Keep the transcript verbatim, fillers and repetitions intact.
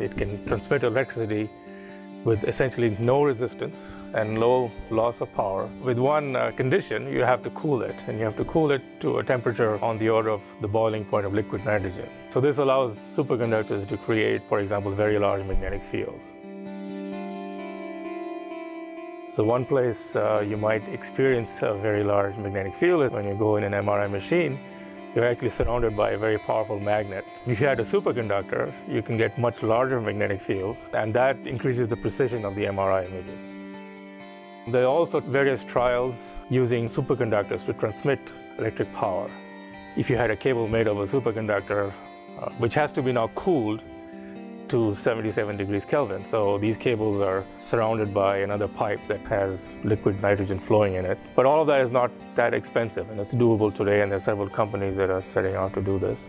It can transmit electricity with essentially no resistance and low loss of power. With one uh, condition, you have to cool it, and you have to cool it to a temperature on the order of the boiling point of liquid nitrogen. So this allows superconductors to create, for example, very large magnetic fields. So one place uh, you might experience a very large magnetic field is when you go in an M R I machine. You're actually surrounded by a very powerful magnet. If you had a superconductor, you can get much larger magnetic fields, and that increases the precision of the M R I images. There are also various trials using superconductors to transmit electric power. If you had a cable made of a superconductor, uh, which has to be now cooled to seventy-seven degrees Kelvin, so these cables are surrounded by another pipe that has liquid nitrogen flowing in it. But all of that is not that expensive, and it's doable today, and there are several companies that are setting out to do this.